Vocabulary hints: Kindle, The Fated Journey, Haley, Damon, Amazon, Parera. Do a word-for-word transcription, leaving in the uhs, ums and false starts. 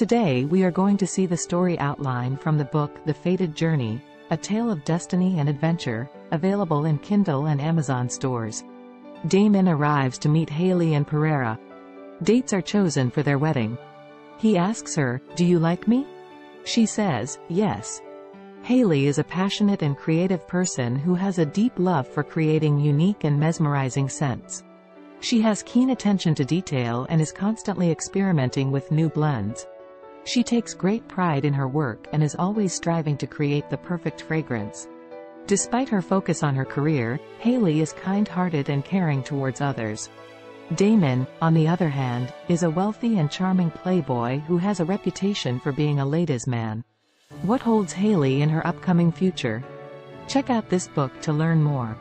Today we are going to see the story outline from the book The Fated Journey, A Tale of Destiny and Adventure, available in Kindle and Amazon stores. Damon arrives to meet Haley and Parera. Dates are chosen for their wedding. He asks her, "Do you like me?" She says, "Yes." Haley is a passionate and creative person who has a deep love for creating unique and mesmerizing scents. She has keen attention to detail and is constantly experimenting with new blends. She takes great pride in her work and is always striving to create the perfect fragrance. Despite her focus on her career, Haley is kind-hearted and caring towards others. Damon, on the other hand, is a wealthy and charming playboy who has a reputation for being a ladies' man. What holds Haley in her upcoming future? Check out this book to learn more.